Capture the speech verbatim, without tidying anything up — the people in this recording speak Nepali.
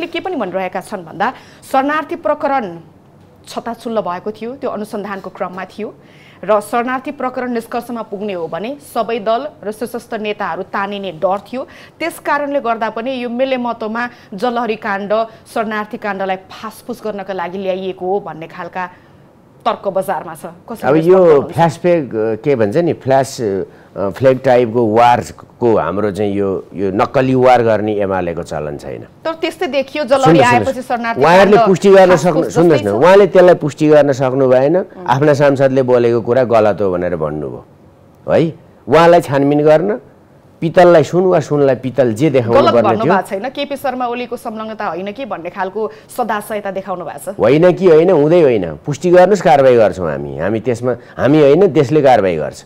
प्रहरीले के पनि भनिरहेका छन् भन्दा शरणार्थी प्रकरण छताछुल्ल भएको थियो त्यो अनुसन्धानको क्रममा थियो र शरणार्थी प्रकरण निष्कर्षमा पुग्ने हो भने सबै दल र सशस्त्र नेताहरू तानिने डर थियो त्यसकारणले गर्दा पनि यो मेलेमतोमा जलहरी काण्ड शरणार्थी काण्डलाई फासफुस गर्नका लागि ल्याइएको हो भन्ने खालका तर्क बजारमा छ कसरी अब यो फ्ल्याशब्याक के भन्छ नि फ्ल्याश फ्ल्याग टाइपको वारको हाम्रो चाहिँ यो यो नक्कली वार गर्ने एमालेको चलन छैन तर त्यस्तै देखियो जलहरी आएपछि शरणार्थी उहाँहरुले पुष्टि गर्न सक्नु सुन्नुस् न उहाँले त्यसलाई पुष्टि गर्न सक्नु भएन आफ्ना सांसदले बोलेको कुरा गलत हो भनेर भन्नुभयो है उहाँलाई छानबिन गर्न पितललाई सुन वा सुनलाई पितल जे देखाउनु पर्ने थियो गलत छैन केपी शर्मा ओलीको संलग्नता होइन कि भन्ने खालको सदाशयता देखाउनु भएको छ होइन कि होइन हुँदै होइन पुष्टि गर्नुस् कारबाही गर्छौं हामी हामी त्यसमा हामी होइन देशले कारबाही गर्छ